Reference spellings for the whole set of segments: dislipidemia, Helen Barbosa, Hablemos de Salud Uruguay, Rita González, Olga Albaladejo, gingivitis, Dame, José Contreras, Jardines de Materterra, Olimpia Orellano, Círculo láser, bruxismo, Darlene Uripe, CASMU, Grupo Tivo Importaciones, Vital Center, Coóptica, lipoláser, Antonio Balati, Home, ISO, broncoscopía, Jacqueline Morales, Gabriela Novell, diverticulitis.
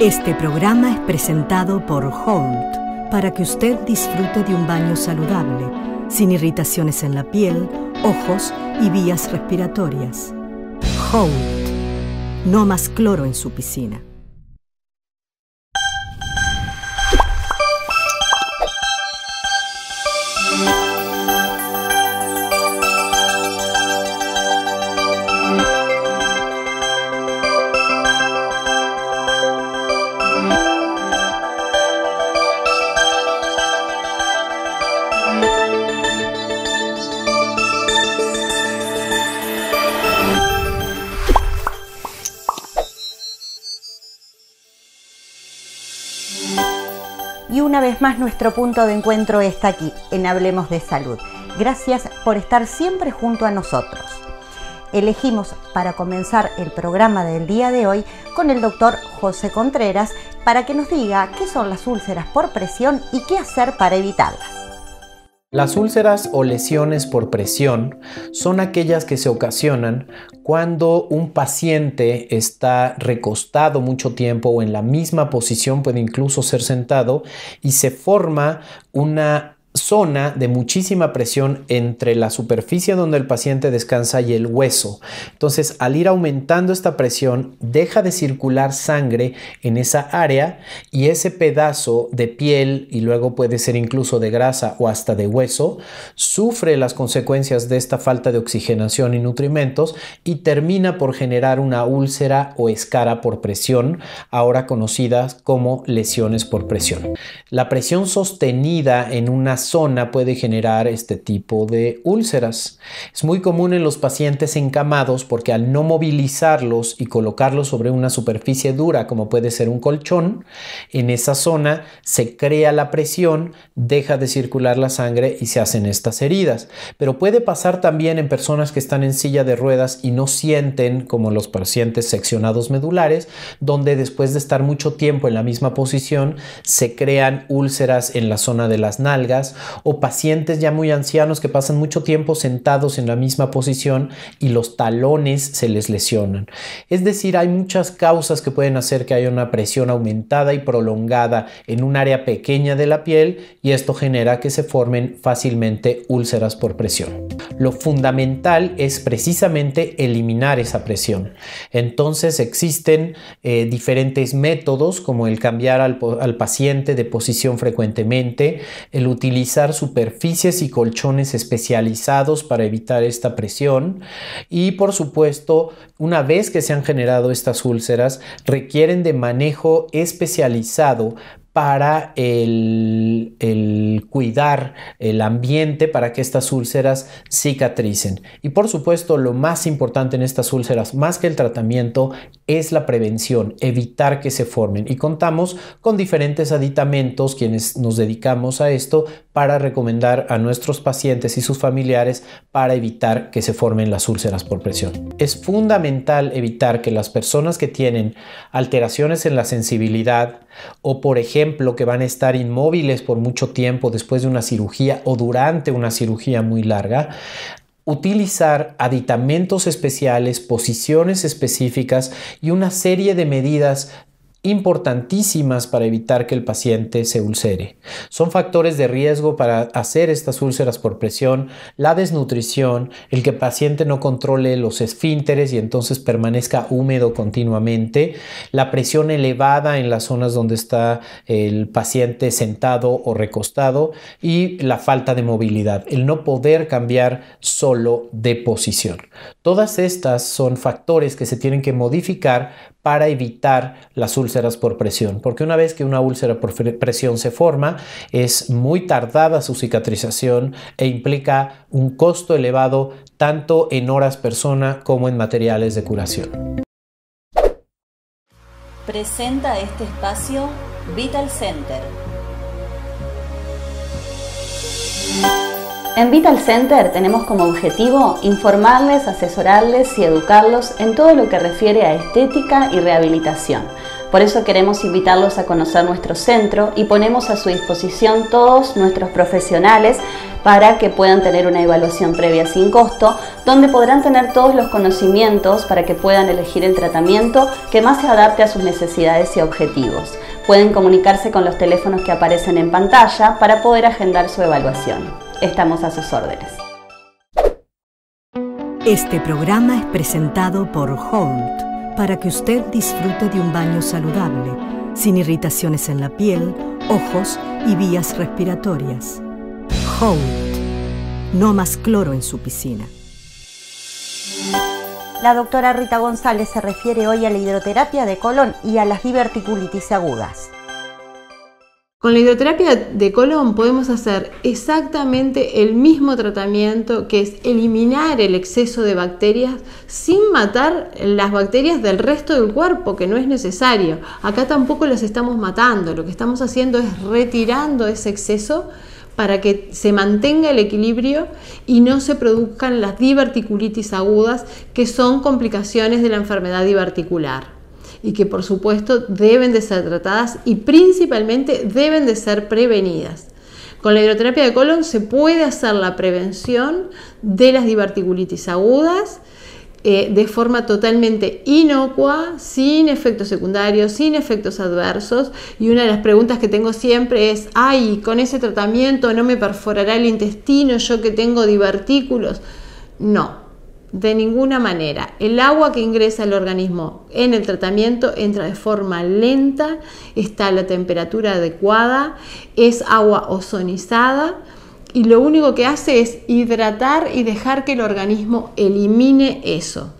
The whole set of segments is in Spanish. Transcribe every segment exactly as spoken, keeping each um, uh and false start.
Este programa es presentado por Holt para que usted disfrute de un baño saludable, sin irritaciones en la piel, ojos y vías respiratorias. Holt, no más cloro en su piscina. Una vez más, nuestro punto de encuentro está aquí, en Hablemos de Salud. Gracias por estar siempre junto a nosotros. Elegimos para comenzar el programa del día de hoy con el doctor José Contreras para que nos diga qué son las úlceras por presión y qué hacer para evitarlas. Las úlceras o lesiones por presión son aquellas que se ocasionan cuando un paciente está recostado mucho tiempo o en la misma posición, puede incluso ser sentado, y se forma una zona de muchísima presión entre la superficie donde el paciente descansa y el hueso. Entonces, al ir aumentando esta presión, deja de circular sangre en esa área y ese pedazo de piel, y luego puede ser incluso de grasa o hasta de hueso, sufre las consecuencias de esta falta de oxigenación y nutrimentos y termina por generar una úlcera o escara por presión, ahora conocidas como lesiones por presión. La presión sostenida en una zona puede generar este tipo de úlceras. Es muy común en los pacientes encamados porque al no movilizarlos y colocarlos sobre una superficie dura como puede ser un colchón, en esa zona se crea la presión, deja de circular la sangre y se hacen estas heridas. Pero puede pasar también en personas que están en silla de ruedas y no sienten, como los pacientes seccionados medulares, donde después de estar mucho tiempo en la misma posición se crean úlceras en la zona de las nalgas, o pacientes ya muy ancianos que pasan mucho tiempo sentados en la misma posición y los talones se les lesionan. Es decir, hay muchas causas que pueden hacer que haya una presión aumentada y prolongada en un área pequeña de la piel, y esto genera que se formen fácilmente úlceras por presión. Lo fundamental es precisamente eliminar esa presión. Entonces existen eh, diferentes métodos, como el cambiar al, al paciente de posición frecuentemente, el utilizar utilizar superficies y colchones especializados para evitar esta presión, y por supuesto, una vez que se han generado estas úlceras, requieren de manejo especializado para el, el cuidar el ambiente para que estas úlceras cicatricen. Y por supuesto, lo más importante en estas úlceras, más que el tratamiento, es la prevención, evitar que se formen. Y contamos con diferentes aditamentos, quienes nos dedicamos a esto, para recomendar a nuestros pacientes y sus familiares para evitar que se formen las úlceras por presión. Es fundamental evitar que las personas que tienen alteraciones en la sensibilidad, o por ejemplo que van a estar inmóviles por mucho tiempo después de una cirugía o durante una cirugía muy larga, utilizar aditamentos especiales, posiciones específicas y una serie de medidas importantísimas para evitar que el paciente se ulcere. Son factores de riesgo para hacer estas úlceras por presión, la desnutrición, el que el paciente no controle los esfínteres y entonces permanezca húmedo continuamente, la presión elevada en las zonas donde está el paciente sentado o recostado y la falta de movilidad, el no poder cambiar solo de posición. Todas estas son factores que se tienen que modificar para evitar las úlceras por presión, porque una vez que una úlcera por presión se forma, es muy tardada su cicatrización e implica un costo elevado tanto en horas persona como en materiales de curación. Presenta este espacio Vital Center. En Vital Center tenemos como objetivo informarles, asesorarles y educarlos en todo lo que refiere a estética y rehabilitación. Por eso queremos invitarlos a conocer nuestro centro y ponemos a su disposición todos nuestros profesionales para que puedan tener una evaluación previa sin costo, donde podrán tener todos los conocimientos para que puedan elegir el tratamiento que más se adapte a sus necesidades y objetivos. Pueden comunicarse con los teléfonos que aparecen en pantalla para poder agendar su evaluación. Estamos a sus órdenes. Este programa es presentado por Holt, para que usted disfrute de un baño saludable, sin irritaciones en la piel, ojos y vías respiratorias. Holt, no más cloro en su piscina. La doctora Rita González se refiere hoy a la hidroterapia de colon y a las diverticulitis agudas. Con la hidroterapia de colon podemos hacer exactamente el mismo tratamiento, que es eliminar el exceso de bacterias sin matar las bacterias del resto del cuerpo, que no es necesario. Acá tampoco las estamos matando, lo que estamos haciendo es retirando ese exceso para que se mantenga el equilibrio y no se produzcan las diverticulitis agudas, que son complicaciones de la enfermedad diverticular, y que por supuesto deben de ser tratadas y principalmente deben de ser prevenidas. Con la hidroterapia de colon se puede hacer la prevención de las diverticulitis agudas eh, de forma totalmente inocua, sin efectos secundarios, sin efectos adversos. Y una de las preguntas que tengo siempre es, ay, con ese tratamiento no me perforará el intestino, yo que tengo divertículos. No. De ninguna manera. El agua que ingresa al organismo en el tratamiento entra de forma lenta, está a la temperatura adecuada, es agua ozonizada y lo único que hace es hidratar y dejar que el organismo elimine eso.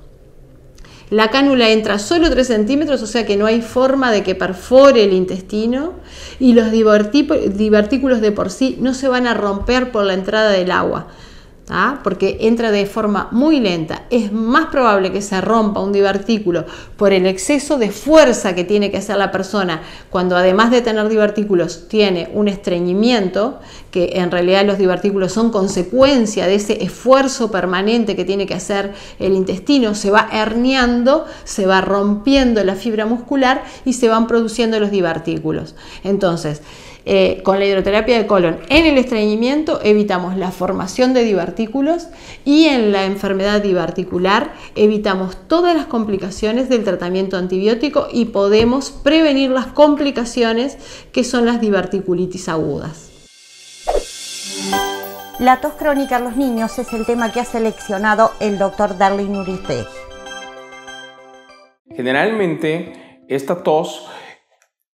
La cánula entra solo tres centímetros, o sea que no hay forma de que perfore el intestino, y los divertículos de por sí no se van a romper por la entrada del agua. ¿Ah? Porque entra de forma muy lenta. Es más probable que se rompa un divertículo por el exceso de fuerza que tiene que hacer la persona, cuando además de tener divertículos tiene un estreñimiento, que en realidad los divertículos son consecuencia de ese esfuerzo permanente que tiene que hacer el intestino. Se va herniando, se va rompiendo la fibra muscular y se van produciendo los divertículos. Entonces, Eh, con la hidroterapia de colon en el estreñimiento evitamos la formación de divertículos, y en la enfermedad diverticular evitamos todas las complicaciones del tratamiento antibiótico y podemos prevenir las complicaciones que son las diverticulitis agudas. La tos crónica en los niños es el tema que ha seleccionado el doctor Darlene Uripe. Generalmente esta tos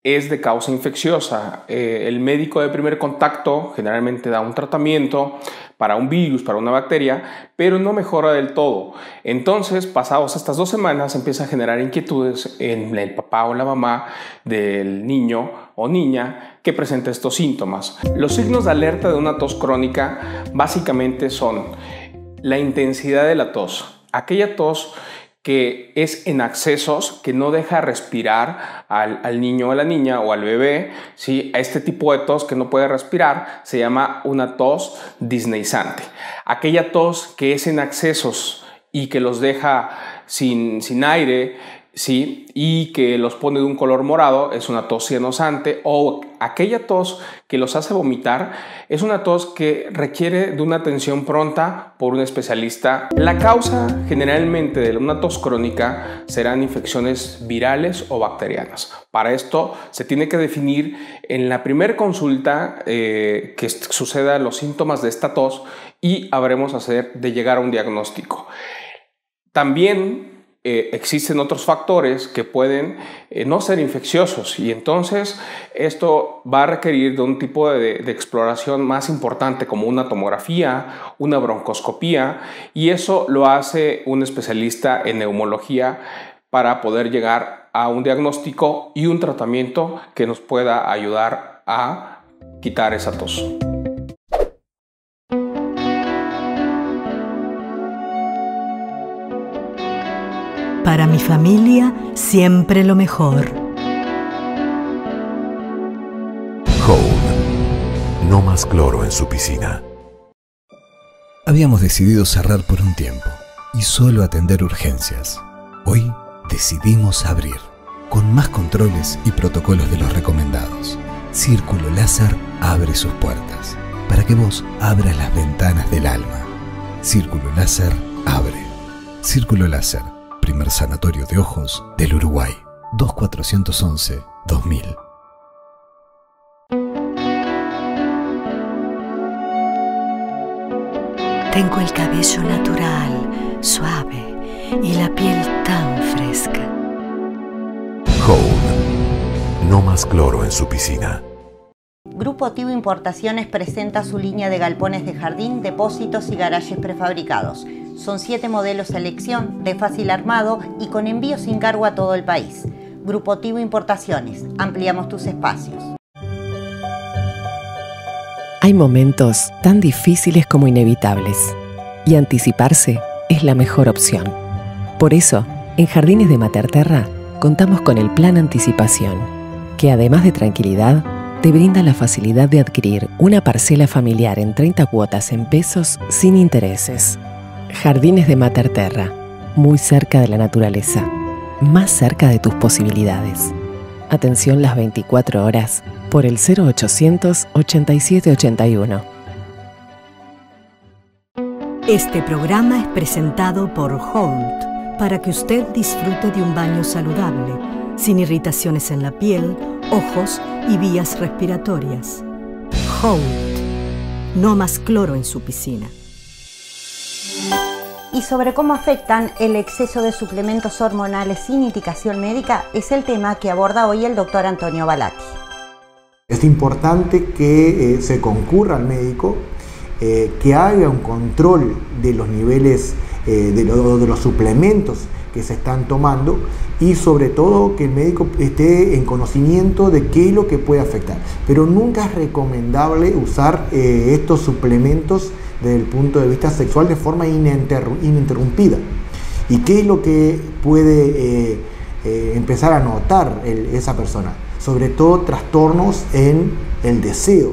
es de causa infecciosa. Eh, el médico de primer contacto generalmente da un tratamiento para un virus, para una bacteria, pero no mejora del todo. Entonces, pasados estas dos semanas, empieza a generar inquietudes en el papá o la mamá del niño o niña que presenta estos síntomas. Los signos de alerta de una tos crónica básicamente son la intensidad de la tos, aquella tos que es en accesos, que no deja respirar al, al niño o a la niña o al bebé, ¿sí? A este tipo de tos que no puede respirar se llama una tos disneizante. Aquella tos que es en accesos y que los deja sin, sin aire, ¿sí? Y que los pone de un color morado, es una tos cianosante. O aquella tos que los hace vomitar, es una tos que requiere de una atención pronta por un especialista. La causa generalmente de una tos crónica serán infecciones virales o bacterianas. Para esto se tiene que definir en la primera consulta eh, que sucedan los síntomas de esta tos, y habremos hacer de llegar a un diagnóstico. También Eh, existen otros factores que pueden eh, no ser infecciosos, y entonces esto va a requerir de un tipo de, de exploración más importante, como una tomografía, una broncoscopía, y eso lo hace un especialista en neumología para poder llegar a un diagnóstico y un tratamiento que nos pueda ayudar a quitar esa tos. Para mi familia, siempre lo mejor. Home. No más cloro en su piscina. Habíamos decidido cerrar por un tiempo y solo atender urgencias. Hoy decidimos abrir. con más controles y protocolos de los recomendados. Círculo Láser abre sus puertas para que vos abras las ventanas del alma. Círculo Láser abre. Círculo Láser, primer sanatorio de ojos del Uruguay. dos cuatro once dos mil. Tengo el cabello natural, suave y la piel tan fresca. Home. No más cloro en su piscina. Grupo Tivo Importaciones presenta su línea de galpones de jardín, depósitos y garajes prefabricados. Son siete modelos a elección, de fácil armado y con envío sin cargo a todo el país. Grupo Tivo Importaciones. Ampliamos tus espacios. Hay momentos tan difíciles como inevitables, y anticiparse es la mejor opción. Por eso, en Jardines de Materterra contamos con el Plan Anticipación, que además de tranquilidad, te brinda la facilidad de adquirir una parcela familiar en treinta cuotas en pesos sin intereses. Jardines de Materterra, muy cerca de la naturaleza, más cerca de tus posibilidades. Atención las veinticuatro horas por el cero ochocientos ochenta y siete ochenta y uno. Este programa es presentado por Holt, para que usted disfrute de un baño saludable, sin irritaciones en la piel, ojos y vías respiratorias. Holt, no más cloro en su piscina. Y sobre cómo afectan el exceso de suplementos hormonales sin indicación médica es el tema que aborda hoy el doctor Antonio Balati. Es importante que eh, se concurra al médico, eh, que haga un control de los niveles eh, de, lo, de los suplementos que se están tomando y sobre todo que el médico esté en conocimiento de qué es lo que puede afectar. Pero nunca es recomendable usar eh, estos suplementos desde el punto de vista sexual de forma ininterrumpida. ¿Y qué es lo que puede eh, eh, empezar a notar el, esa persona? Sobre todo trastornos en el deseo,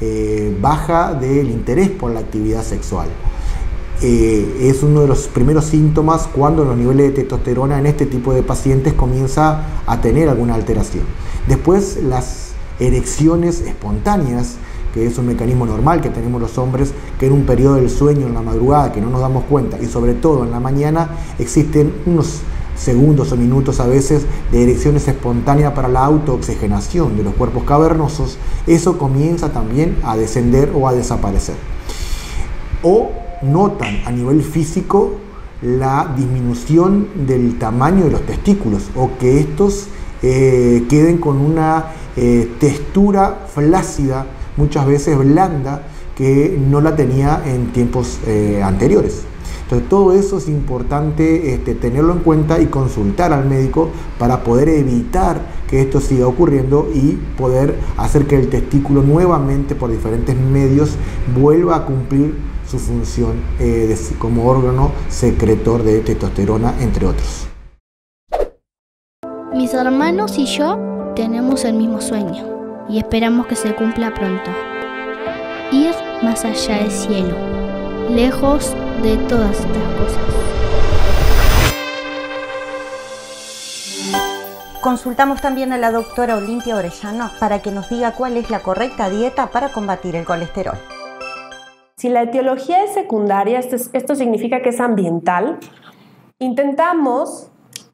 eh, baja del interés por la actividad sexual. Eh, es uno de los primeros síntomas cuando los niveles de testosterona en este tipo de pacientes comienza a tener alguna alteración. Después, las erecciones espontáneas, que es un mecanismo normal que tenemos los hombres, que en un periodo del sueño, en la madrugada, que no nos damos cuenta, y sobre todo en la mañana, existen unos segundos o minutos a veces de erecciones espontáneas para la autooxigenación de los cuerpos cavernosos. Eso comienza también a descender o a desaparecer. O notan a nivel físico la disminución del tamaño de los testículos, o que estos eh, queden con una eh, textura flácida, muchas veces blanda, que no la tenía en tiempos eh, anteriores. Entonces todo eso es importante este, tenerlo en cuenta y consultar al médico para poder evitar que esto siga ocurriendo y poder hacer que el testículo nuevamente por diferentes medios vuelva a cumplir su función eh, de, como órgano secretor de testosterona, entre otros. Mis hermanos y yo tenemos el mismo sueño y esperamos que se cumpla pronto. Ir más allá del cielo, lejos de todas estas cosas. Consultamos también a la doctora Olimpia Orellano para que nos diga cuál es la correcta dieta para combatir el colesterol. Si la etiología es secundaria, esto, es, esto significa que es ambiental. Intentamos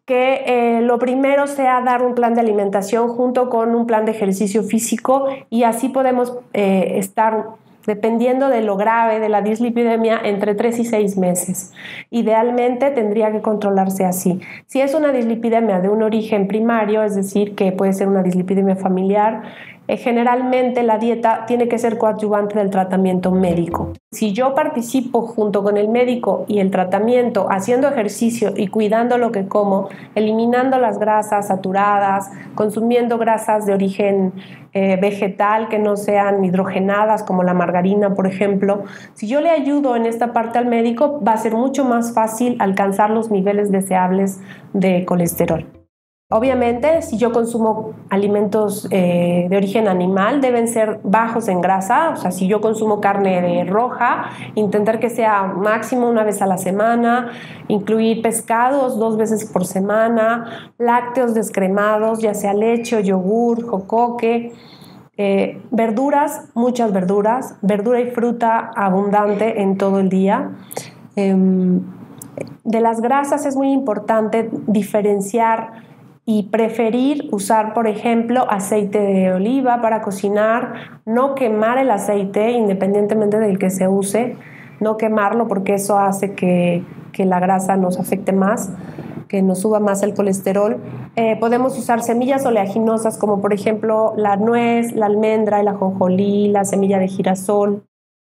que eh, lo primero sea dar un plan de alimentación junto con un plan de ejercicio físico, y así podemos eh, estar, dependiendo de lo grave de la dislipidemia, entre tres y seis meses. Idealmente tendría que controlarse así. Si es una dislipidemia de un origen primario, es decir, que puede ser una dislipidemia familiar, eh, generalmente la dieta tiene que ser coadyuvante del tratamiento médico. Si yo participo junto con el médico y el tratamiento, haciendo ejercicio y cuidando lo que como, eliminando las grasas saturadas, consumiendo grasas de origen eh, vegetal que no sean hidrogenadas, como la margarina, por ejemplo, si yo le ayudo en esta parte al médico, va a ser mucho más fácil alcanzar los niveles deseables de colesterol. Obviamente, si yo consumo alimentos eh, de origen animal, deben ser bajos en grasa. O sea, si yo consumo carne de roja, intentar que sea máximo una vez a la semana, incluir pescados dos veces por semana, lácteos descremados, ya sea leche, yogur, jocoque, eh, verduras, muchas verduras, verdura y fruta abundante en todo el día. Eh, de las grasas es muy importante diferenciar y preferir usar, por ejemplo, aceite de oliva para cocinar, no quemar el aceite independientemente del que se use, no quemarlo porque eso hace que, que la grasa nos afecte más, que nos suba más el colesterol. Eh, podemos usar semillas oleaginosas como, por ejemplo, la nuez, la almendra, el ajonjolí, la semilla de girasol.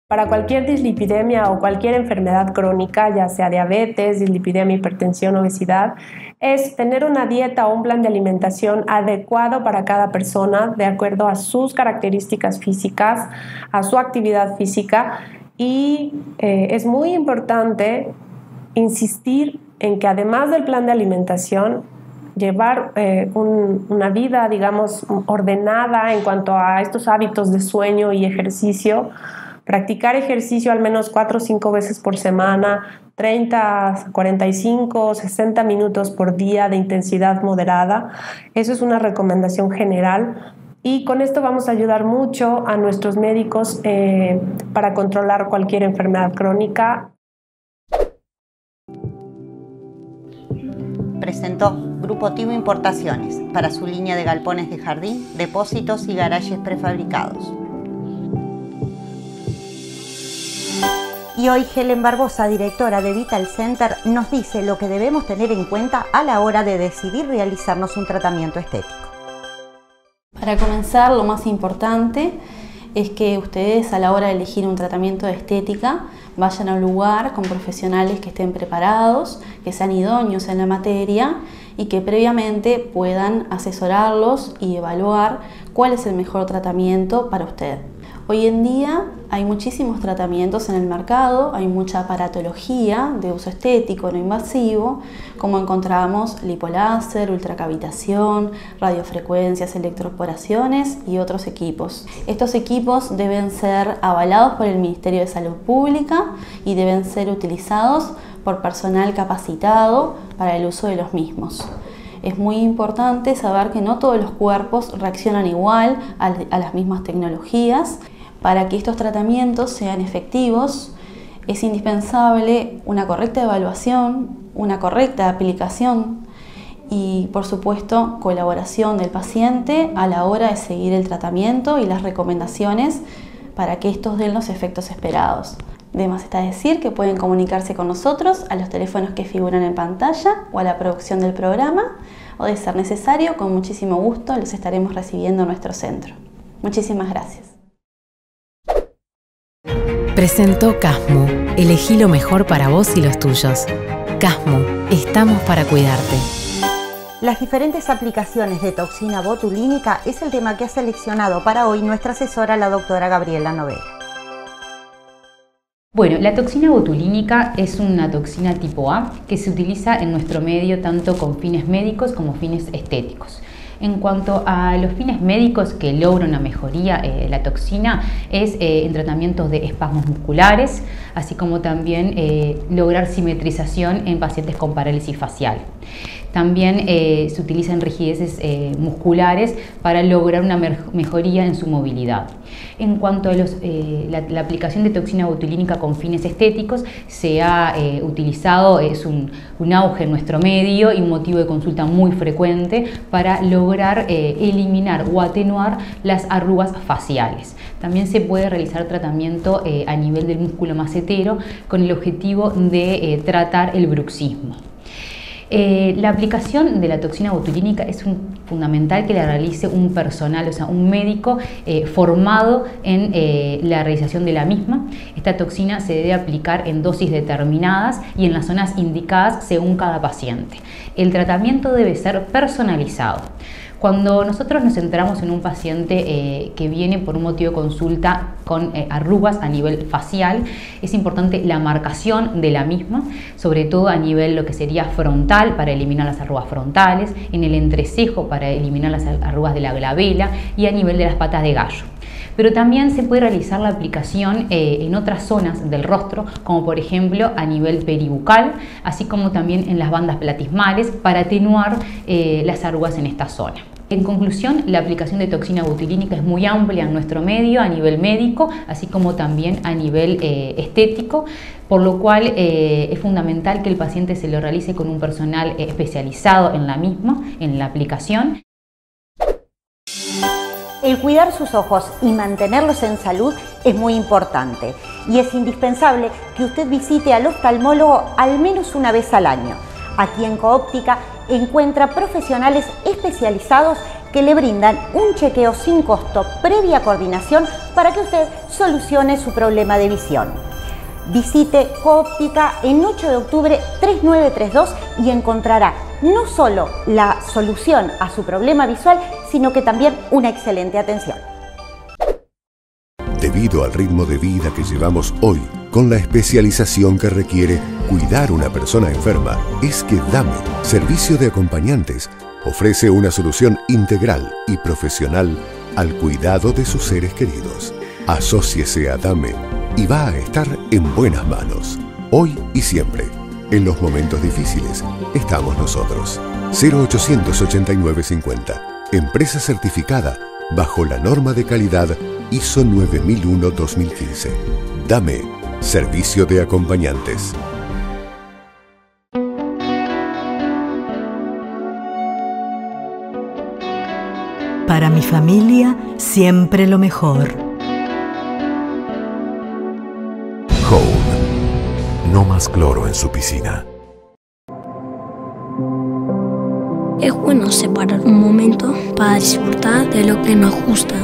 Para cualquier dislipidemia o cualquier enfermedad crónica, ya sea diabetes, dislipidemia, hipertensión, obesidad, es tener una dieta o un plan de alimentación adecuado para cada persona de acuerdo a sus características físicas, a su actividad física, y eh, es muy importante insistir en que además del plan de alimentación, llevar eh, un, una vida, digamos, ordenada en cuanto a estos hábitos de sueño y ejercicio. Practicar ejercicio al menos cuatro o cinco veces por semana, treinta, cuarenta y cinco, sesenta minutos por día de intensidad moderada. Eso es una recomendación general y con esto vamos a ayudar mucho a nuestros médicos eh, para controlar cualquier enfermedad crónica. Presentó Grupo Tivo Importaciones para su línea de galpones de jardín, depósitos y garajes prefabricados. Y hoy Helen Barbosa, directora de Vital Center, nos dice lo que debemos tener en cuenta a la hora de decidir realizarnos un tratamiento estético. Para comenzar, lo más importante es que ustedes a la hora de elegir un tratamiento de estética vayan a un lugar con profesionales que estén preparados, que sean idóneos en la materia y que previamente puedan asesorarlos y evaluar cuál es el mejor tratamiento para usted. Hoy en día hay muchísimos tratamientos en el mercado, hay mucha aparatología de uso estético no invasivo, como encontramos lipoláser, ultracavitación, radiofrecuencias, electroporaciones y otros equipos. Estos equipos deben ser avalados por el Ministerio de Salud Pública y deben ser utilizados por personal capacitado para el uso de los mismos. Es muy importante saber que no todos los cuerpos reaccionan igual a las mismas tecnologías. Para que estos tratamientos sean efectivos, es indispensable una correcta evaluación, una correcta aplicación y, por supuesto, colaboración del paciente a la hora de seguir el tratamiento y las recomendaciones para que estos den los efectos esperados. De más está decir que pueden comunicarse con nosotros a los teléfonos que figuran en pantalla o a la producción del programa o, de ser necesario, con muchísimo gusto los estaremos recibiendo en nuestro centro. Muchísimas gracias. Presentó CASMU. Elegí lo mejor para vos y los tuyos. CASMU. Estamos para cuidarte. Las diferentes aplicaciones de toxina botulínica es el tema que ha seleccionado para hoy nuestra asesora, la doctora Gabriela Novell. Bueno, la toxina botulínica es una toxina tipo A que se utiliza en nuestro medio tanto con fines médicos como fines estéticos. En cuanto a los fines médicos que logra una mejoría de eh, la toxina es eh, en tratamientos de espasmos musculares, así como también eh, lograr simetrización en pacientes con parálisis facial. También eh, se utilizan rigideces eh, musculares para lograr una mejoría en su movilidad. En cuanto a los, eh, la, la aplicación de toxina botulínica con fines estéticos, se ha eh, utilizado, es un, un auge en nuestro medio y un motivo de consulta muy frecuente para lograr eh, eliminar o atenuar las arrugas faciales. También se puede realizar tratamiento eh, a nivel del músculo macetero con el objetivo de eh, tratar el bruxismo. Eh, la aplicación de la toxina botulínica es un, fundamental que la realice un personal, o sea, un médico eh, formado en eh, la realización de la misma. Esta toxina se debe aplicar en dosis determinadas y en las zonas indicadas según cada paciente. El tratamiento debe ser personalizado. Cuando nosotros nos centramos en un paciente eh, que viene por un motivo de consulta con eh, arrugas a nivel facial, es importante la marcación de la misma, sobre todo a nivel lo que sería frontal para eliminar las arrugas frontales, en el entrecejo para eliminar las arrugas de la glabela y a nivel de las patas de gallo. Pero también se puede realizar la aplicación eh, en otras zonas del rostro, como por ejemplo a nivel peribucal, así como también en las bandas platismales para atenuar eh, las arrugas en esta zona. En conclusión, la aplicación de toxina botulínica es muy amplia en nuestro medio, a nivel médico, así como también a nivel eh, estético, por lo cual eh, es fundamental que el paciente se lo realice con un personal eh, especializado en la misma, en la aplicación. El cuidar sus ojos y mantenerlos en salud es muy importante y es indispensable que usted visite al oftalmólogo al menos una vez al año. Aquí en Coóptica encuentra profesionales especializados que le brindan un chequeo sin costo previa coordinación para que usted solucione su problema de visión. Visite Coóptica en ocho de octubre tres nueve tres dos y encontrará no solo la solución a su problema visual, sino que también una excelente atención. Debido al ritmo de vida que llevamos hoy, con la especialización que requiere cuidar una persona enferma, es que Dame, Servicio de Acompañantes, ofrece una solución integral y profesional al cuidado de sus seres queridos. Asóciese a Dame y va a estar en buenas manos, hoy y siempre. En los momentos difíciles estamos nosotros. cero ocho ochenta y nueve cincuenta. Empresa certificada bajo la norma de calidad I S O nueve mil uno dos mil quince. Dame, servicio de acompañantes. Para mi familia, siempre lo mejor. Home. No más cloro en su piscina. Es bueno separar un momento para disfrutar de lo que nos gusta.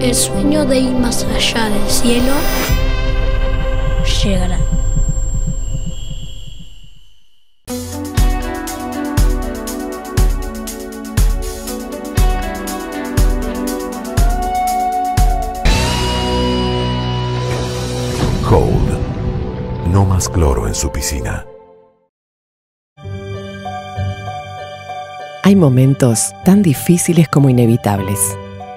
El sueño de ir más allá del cielo llegará. No más cloro en su piscina. Hay momentos tan difíciles como inevitables,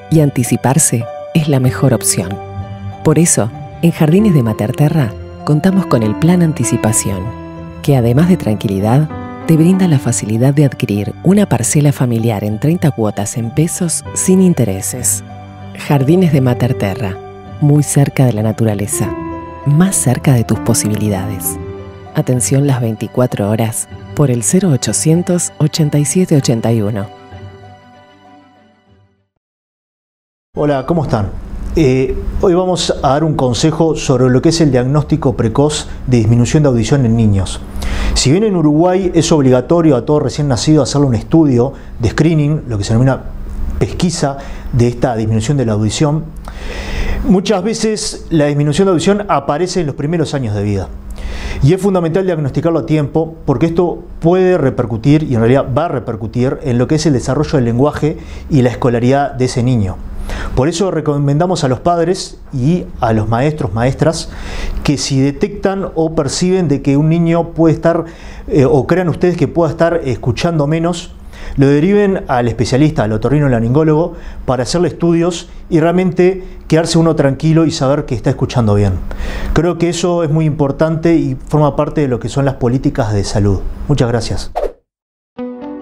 y anticiparse es la mejor opción. Por eso, en Jardines de Materterra contamos con el Plan Anticipación, que además de tranquilidad, te brinda la facilidad de adquirir una parcela familiar en treinta cuotas en pesos sin intereses. Jardines de Materterra, muy cerca de la naturaleza. Más cerca de tus posibilidades. Atención las veinticuatro horas por el cero ochocientos ochenta y siete ochenta y uno. Hola, ¿cómo están? Eh, hoy vamos a dar un consejo sobre lo que es el diagnóstico precoz de disminución de audición en niños. Si bien en Uruguay es obligatorio a todo recién nacido hacerle un estudio de screening, lo que se denomina pesquisa de esta disminución de la audición, muchas veces la disminución de audición aparece en los primeros años de vida y es fundamental diagnosticarlo a tiempo porque esto puede repercutir y en realidad va a repercutir en lo que es el desarrollo del lenguaje y la escolaridad de ese niño. Por eso recomendamos a los padres y a los maestros, maestras, que si detectan o perciben de que un niño puede estar eh, o crean ustedes que pueda estar escuchando menos, lo deriven al especialista, al otorrinolaringólogo, para hacerle estudios y realmente quedarse uno tranquilo y saber que está escuchando bien. Creo que eso es muy importante y forma parte de lo que son las políticas de salud. Muchas gracias.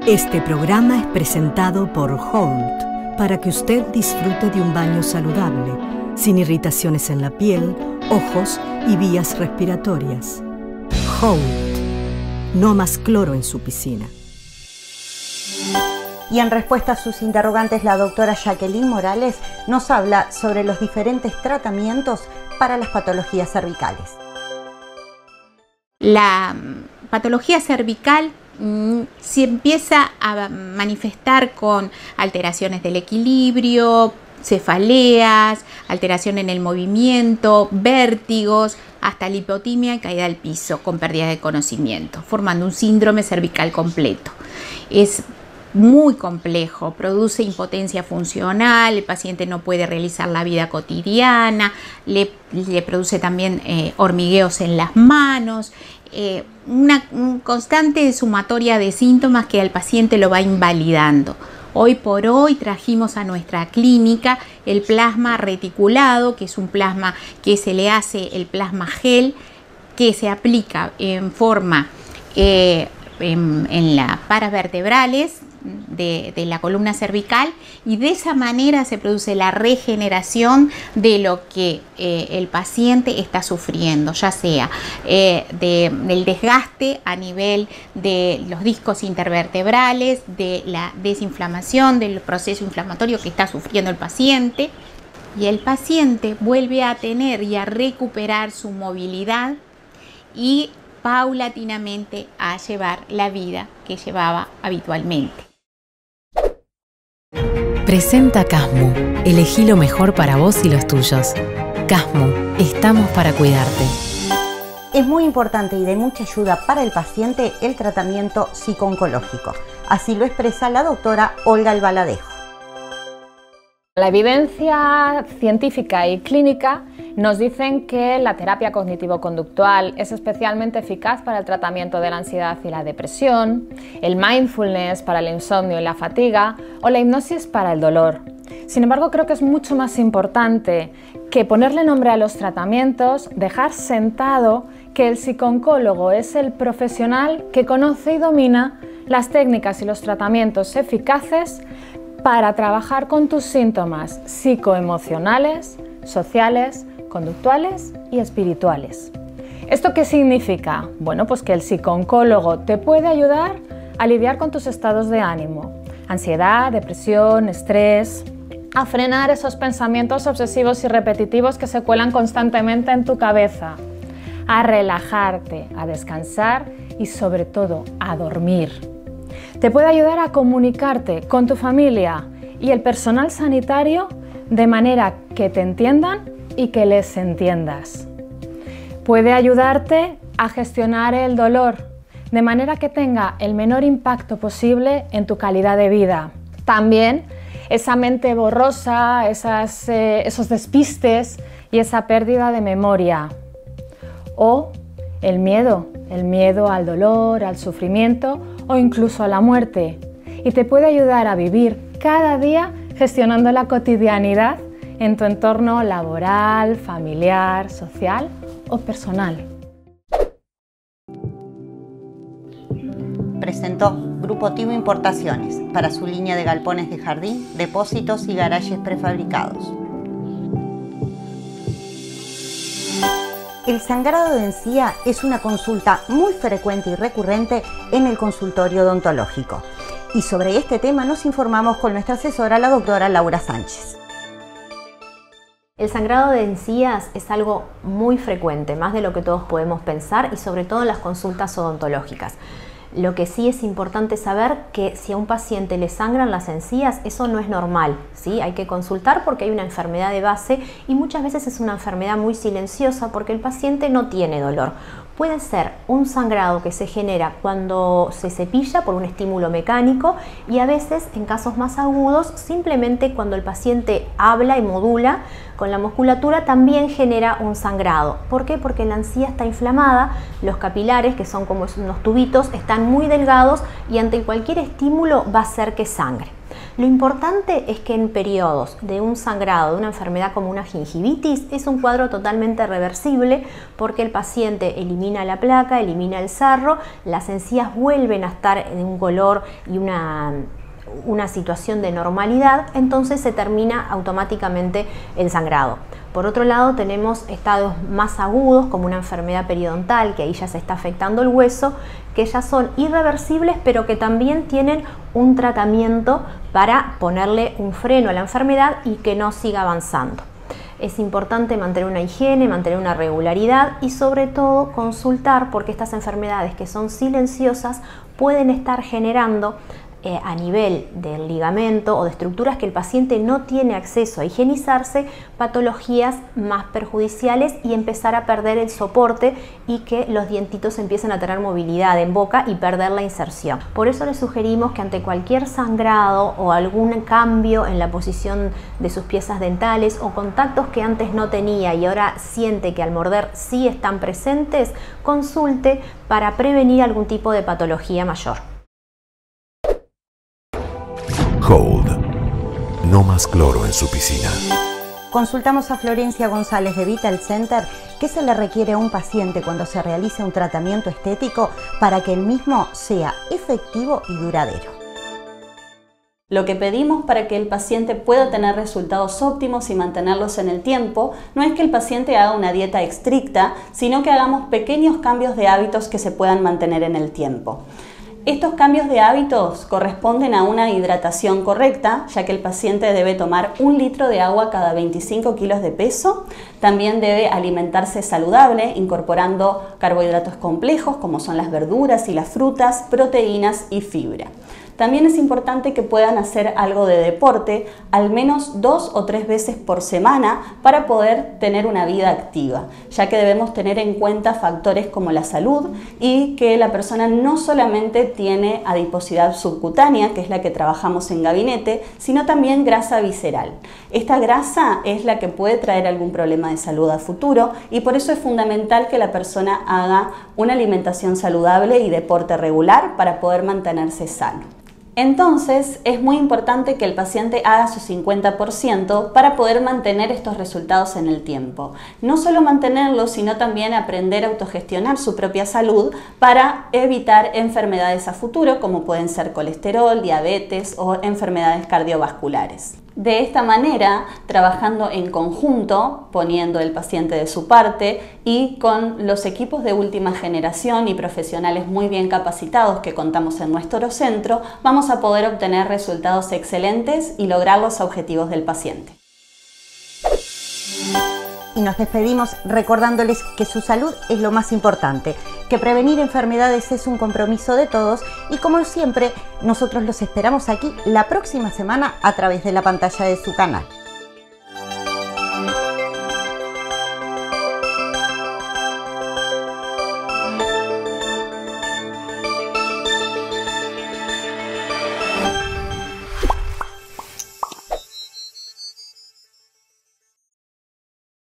Este programa es presentado por Holt, para que usted disfrute de un baño saludable, sin irritaciones en la piel, ojos y vías respiratorias. Holt, no más cloro en su piscina. Y en respuesta a sus interrogantes, la doctora Jacqueline Morales nos habla sobre los diferentes tratamientos para las patologías cervicales. La patología cervical mmm, se empieza a manifestar con alteraciones del equilibrio, cefaleas, alteración en el movimiento, vértigos, hasta lipotimia y caída al piso con pérdida de conocimiento, formando un síndrome cervical completo. Es muy complejo, produce impotencia funcional, el paciente no puede realizar la vida cotidiana, le, le produce también eh, hormigueos en las manos, eh, una, una constante sumatoria de síntomas que al paciente lo va invalidando. Hoy por hoy trajimos a nuestra clínica el plasma reticulado, que es un plasma que se le hace el plasma gel, que se aplica en forma eh, en, en las paras vertebrales de, de la columna cervical, y de esa manera se produce la regeneración de lo que eh, el paciente está sufriendo, ya sea eh, de, del desgaste a nivel de los discos intervertebrales, de la desinflamación, del proceso inflamatorio que está sufriendo el paciente, y el paciente vuelve a tener y a recuperar su movilidad y paulatinamente a llevar la vida que llevaba habitualmente. Presenta CASMU. Elegí lo mejor para vos y los tuyos. CASMU. Estamos para cuidarte. Es muy importante y de mucha ayuda para el paciente el tratamiento psico-oncológico. Así lo expresa la doctora Olga Albaladejo. La evidencia científica y clínica nos dicen que la terapia cognitivo-conductual es especialmente eficaz para el tratamiento de la ansiedad y la depresión, el mindfulness para el insomnio y la fatiga, o la hipnosis para el dolor. Sin embargo, creo que es mucho más importante que ponerle nombre a los tratamientos, dejar sentado que el psicooncólogo es el profesional que conoce y domina las técnicas y los tratamientos eficaces para trabajar con tus síntomas psicoemocionales, sociales, conductuales y espirituales. ¿Esto qué significa? Bueno, pues que el psicooncólogo te puede ayudar a lidiar con tus estados de ánimo, ansiedad, depresión, estrés, a frenar esos pensamientos obsesivos y repetitivos que se cuelan constantemente en tu cabeza, a relajarte, a descansar y sobre todo a dormir. Te puede ayudar a comunicarte con tu familia y el personal sanitario de manera que te entiendan y que les entiendas. Puede ayudarte a gestionar el dolor de manera que tenga el menor impacto posible en tu calidad de vida. También esa mente borrosa, esas, eh, esos despistes y esa pérdida de memoria. O el miedo, el miedo al dolor, al sufrimiento o incluso a la muerte, y te puede ayudar a vivir cada día gestionando la cotidianidad en tu entorno laboral, familiar, social o personal. Presentó Grupo Tivo Importaciones para su línea de galpones de jardín, depósitos y garajes prefabricados. El sangrado de encía es una consulta muy frecuente y recurrente en el consultorio odontológico. Y sobre este tema nos informamos con nuestra asesora, la doctora Laura Sánchez. El sangrado de encías es algo muy frecuente, más de lo que todos podemos pensar, y sobre todo en las consultas odontológicas. Lo que sí es importante saber que si a un paciente le sangran las encías, eso no es normal, ¿sí? Hay que consultar porque hay una enfermedad de base y muchas veces es una enfermedad muy silenciosa porque el paciente no tiene dolor. Puede ser un sangrado que se genera cuando se cepilla por un estímulo mecánico y a veces, en casos más agudos, simplemente cuando el paciente habla y modula con la musculatura también genera un sangrado. ¿Por qué? Porque la encía está inflamada, los capilares, que son como unos tubitos, están muy delgados y ante cualquier estímulo va a hacer que sangre. Lo importante es que en periodos de un sangrado, de una enfermedad como una gingivitis, es un cuadro totalmente reversible porque el paciente elimina la placa, elimina el sarro, las encías vuelven a estar en un color y una, una situación de normalidad, entonces se termina automáticamente el sangrado. Por otro lado, tenemos estados más agudos como una enfermedad periodontal, que ahí ya se está afectando el hueso, que ya son irreversibles, pero que también tienen un tratamiento para ponerle un freno a la enfermedad y que no siga avanzando. Es importante mantener una higiene, mantener una regularidad y sobre todo consultar, porque estas enfermedades que son silenciosas pueden estar generando eh, a nivel del ligamento o de estructuras que el paciente no tiene acceso a higienizarse, patologías más perjudiciales y empezar a perder el soporte y que los dientitos empiecen a tener movilidad en boca y perder la inserción. Por eso les sugerimos que ante cualquier sangrado o algún cambio en la posición de sus piezas dentales o contactos que antes no tenía y ahora siente que al morder sí están presentes, consulte para prevenir algún tipo de patología mayor. Holt. No más cloro en su piscina. Consultamos a Florencia González de Vital Center. ¿Qué se le requiere a un paciente cuando se realiza un tratamiento estético para que el mismo sea efectivo y duradero? Lo que pedimos para que el paciente pueda tener resultados óptimos y mantenerlos en el tiempo no es que el paciente haga una dieta estricta, sino que hagamos pequeños cambios de hábitos que se puedan mantener en el tiempo. Estos cambios de hábitos corresponden a una hidratación correcta, ya que el paciente debe tomar un litro de agua cada veinticinco kilos de peso. También debe alimentarse saludable, incorporando carbohidratos complejos como son las verduras y las frutas, proteínas y fibra. También es importante que puedan hacer algo de deporte, al menos dos o tres veces por semana, para poder tener una vida activa, ya que debemos tener en cuenta factores como la salud y que la persona no solamente tiene adiposidad subcutánea, que es la que trabajamos en gabinete, sino también grasa visceral. Esta grasa es la que puede traer algún problema de salud a futuro y por eso es fundamental que la persona haga una alimentación saludable y deporte regular para poder mantenerse sano. Entonces, es muy importante que el paciente haga su cincuenta por ciento para poder mantener estos resultados en el tiempo. No solo mantenerlos, sino también aprender a autogestionar su propia salud para evitar enfermedades a futuro, como pueden ser colesterol, diabetes o enfermedades cardiovasculares. De esta manera, trabajando en conjunto, poniendo el paciente de su parte y con los equipos de última generación y profesionales muy bien capacitados que contamos en nuestro centro, vamos a poder obtener resultados excelentes y lograr los objetivos del paciente. Y nos despedimos recordándoles que su salud es lo más importante, que prevenir enfermedades es un compromiso de todos y, como siempre, nosotros los esperamos aquí la próxima semana a través de la pantalla de su canal.